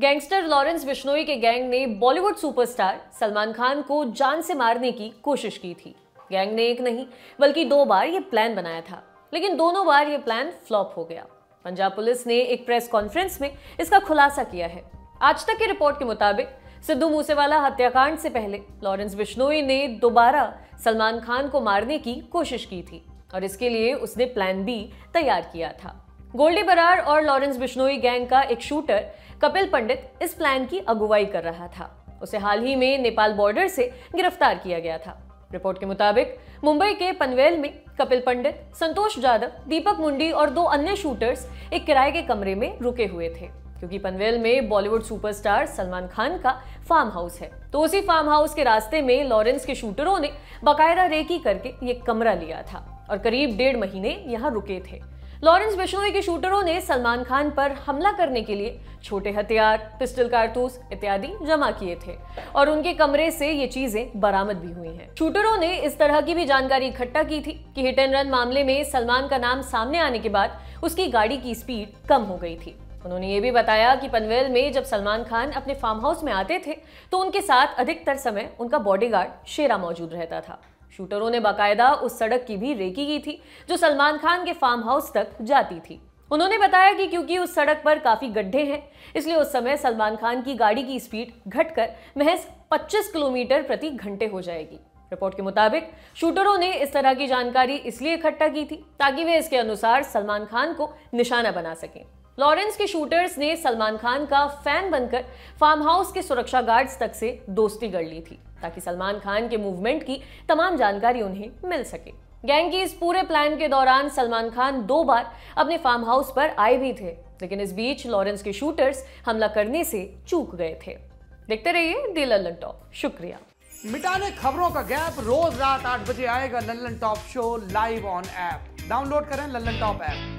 Gangster Lawrence Bishnoi के gang ने Bollywood superstar Salman Khan को जान से मारने की कोशिश की थी। गैंग ने एक नहीं बल्कि दो बार ये प्लान बनाया था, लेकिन दोनों बार ये प्लान फ्लॉप हो गया। पंजाब पुलिस ने एक प्रेस कॉन्फ्रेंस में इसका खुलासा किया है। आज तक की रिपोर्ट के मुताबिक सिद्धू मूसेवाला हत्याकांड से पहले लॉरेंस बिश्नोई ने दोबारा सलमान खान को मारने की कोशिश की थी और इसके लिए उसने प्लान बी तैयार किया था। गोल्डी बरार और लॉरेंस बिश्नोई गैंग का एक शूटर कपिल पंडित इस प्लान की अगुवाई कर रहा था। उसे हाल ही में नेपाल बॉर्डर से गिरफ्तार किया गया था। रिपोर्ट के मुताबिक मुंबई के पनवेल में कपिल पंडित, संतोष जाधव, दीपक मुंडी और दो अन्य शूटर्स एक किराए के कमरे में रुके हुए थे, क्योंकि पनवेल में बॉलीवुड सुपरस्टार सलमान खान का फार्म हाउस है। तो उसी फार्म हाउस के रास्ते में लॉरेंस के शूटरों ने बाकायदा रेकी करके ये कमरा लिया था और करीब 1.5 महीने यहाँ रुके थे। लॉरेंस बिश्नोई के शूटरों ने सलमान खान पर हमला करने के लिए छोटे हथियार, पिस्टल, कारतूस इत्यादि जमा किए थे और उनके कमरे से ये चीजें बरामद भी हुई हैं। शूटरों ने इस तरह की भी जानकारी इकट्ठा की थी कि हिट एंड रन मामले में सलमान का नाम सामने आने के बाद उसकी गाड़ी की स्पीड कम हो गई थी। उन्होंने ये भी बताया कि पनवेल में जब सलमान खान अपने फार्म हाउस में आते थे तो उनके साथ अधिकतर समय उनका बॉडीगार्ड शेरा मौजूद रहता था। शूटरों ने बाकायदा उस सड़क की भी रेकी की थी जो सलमान खान के फार्म हाउस तक जाती थी। उन्होंने बताया कि क्योंकि उस सड़क पर काफी गड्ढे हैं, इसलिए उस समय सलमान खान की गाड़ी की स्पीड घटकर महज 25 किलोमीटर प्रति घंटे हो जाएगी। रिपोर्ट के मुताबिक शूटरों ने इस तरह की जानकारी इसलिए इकट्ठा की थी ताकि वे इसके अनुसार सलमान खान को निशाना बना सकें। लॉरेंस के शूटर्स ने सलमान खान का फैन बनकर फार्म हाउस के सुरक्षा गार्ड्स तक से दोस्ती कर ली थी ताकि सलमान खान के मूवमेंट की तमाम जानकारी उन्हें मिल सके। गैंग की इस पूरे प्लान के दौरान सलमान खान 2 बार अपने फार्म हाउस पर आए भी थे, लेकिन इस बीच लॉरेंस के शूटर्स हमला करने से चूक गए थे। देखते रहिए द लल्लन टॉप। शुक्रिया। मिटाने खबरों का गैप। रोज रात 8 बजे आएगा Lallan top show live on app. Download करें लल्लन टॉप ऐप।